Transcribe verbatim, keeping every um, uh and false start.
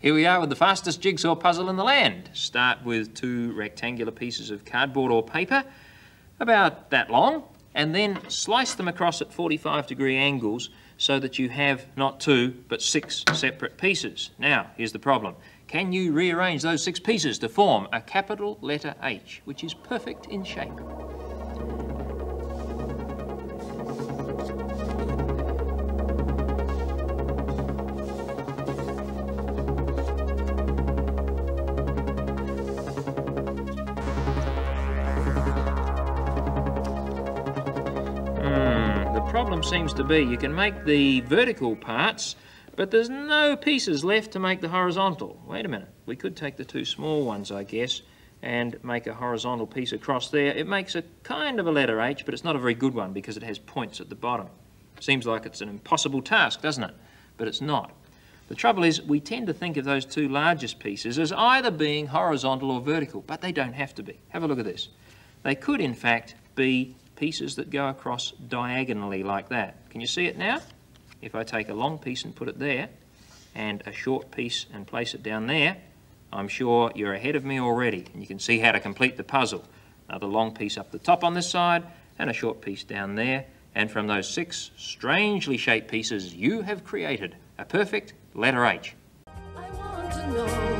Here we are with the fastest jigsaw puzzle in the land. Start with two rectangular pieces of cardboard or paper, about that long, and then slice them across at forty-five degree angles so that you have not two, but six separate pieces. Now, here's the problem. Can you rearrange those six pieces to form a capital letter H, which is perfect in shape? Problem seems to be you can make the vertical parts, but there's no pieces left to make the horizontal. Wait a minute, we could take the two small ones, I guess, and make a horizontal piece across there. It makes a kind of a letter H, but it's not a very good one because it has points at the bottom. Seems like it's an impossible task, doesn't it? But it's not. The trouble is we tend to think of those two largest pieces as either being horizontal or vertical, but they don't have to be. Have a look at this. They could, in fact, be pieces that go across diagonally like that. Can you see it now? If I take a long piece and put it there, and a short piece and place it down there, I'm sure you're ahead of me already, and you can see how to complete the puzzle. Another long piece up the top on this side, and a short piece down there, and from those six strangely shaped pieces, you have created a perfect letter H. I want to know.